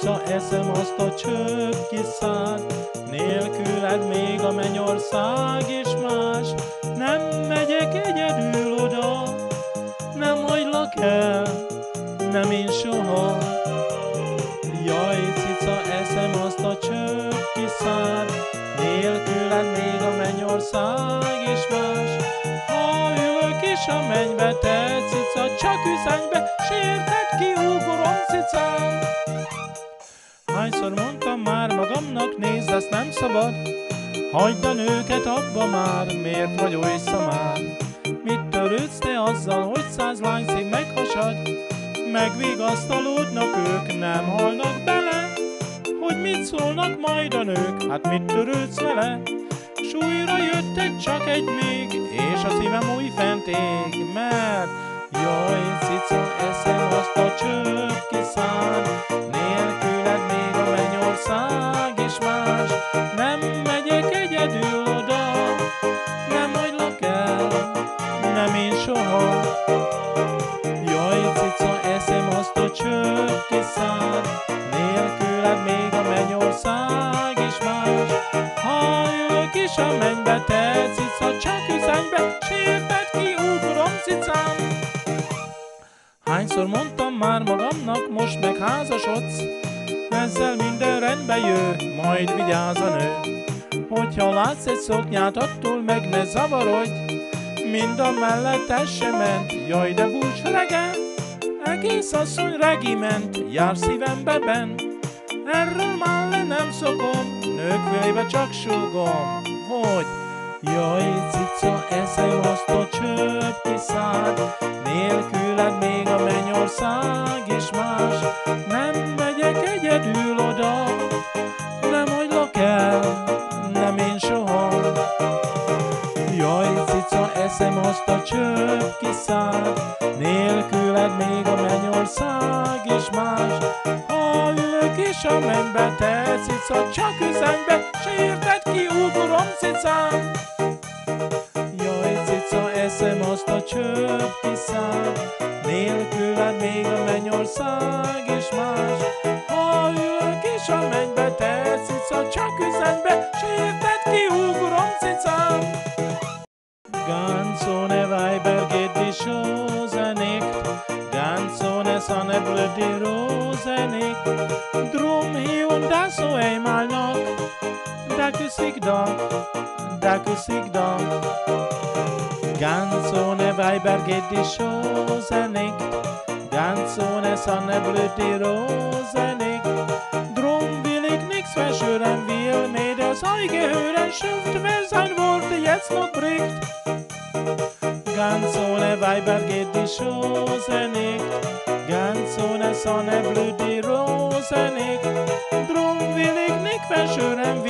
Furcsa eszem azt a csöpp kis szát, nélküled még a mennyország is más. Nem megyek egyedül oda, nem hagylak el, nem én soha. Jaj, cica, eszem azt a csöpp kis szát, nélküled még a mennyország is más. Ha ülök is a mennybe, te cica, csak üzenj be, sérted ki úgorom cicám. Hányszor mondtam már magamnak, nézd, ezt nem szabad, hagyd a nőket abba már, miért vagy oly szamár? Mit törődsz te azzal, hogy 100 lány szív meghasad? Megvigasztalódnak ők, nem halnak bele, hogy mit szólnak majd a nők, hát mit törődsz vele? S újra jöttek csak egy még, és a szívem új fent ég, mert jaj, cica, eszem azt a csöpp kis szát, nélküled még a mennyország is más. Nem megyek egyedül oda, nem hagylak el, nem én soha. Jaj, cica, eszem azt a csöpp kis szát, nélküled még a mennyország is más. Ha ülök is a mennybe, te cica, csak üzenj be, sérted ki úgorom cicám. Hányszor mondtam már magamnak, most meg házasodsz, ezzel minden rendbe jő, majd vigyázz a nő. Hogyha látsz egy szoknyát, attól meg ne zavarodj, mind a mellett ez sem ment, jaj de búcs regen, egész asszony regiment, jár szívembe bent. Erről már le nem szokom, nők fülébe csak súgom, hogy jaj, cica, eszem azt a csöpp kis szát, nélküled még a mennyország is más. Nem megyek egyedül oda, nem hagylak el, nem én soha. Jaj, cica, eszem azt a csöpp kis szát, nélküled még a mennyország is más. Ha ülök is a mennybe, te cica, csak üzenj be, sérted ki úgorom cicám. Jaj, cica, eszem azt a csöpp kis szát, nélküled még a mennyország is más. Ha ülök is a mennybe, te cica, csak üzenj be, sérted ki úgorom cicám. Ganz ohne Weiber geht die Chose nicht, ganz ohne Sonne blüht die Rose nicht. Drum hier und da so einmal noch, da küss ich doch, da küss ich doch. Ganz ohne Weiber geht die Chose nicht, ganz ohne Sonne blüht die Rose nicht. Drum will ich nichts verschwören, will mir das Ei gehören, schimpft, wer sein Wort jetzt noch bricht. Ganz ohne Weiber geht die Chose nicht, ganz ohne Sonne blüht die Rose nicht. Drum will ich nicht verschwören,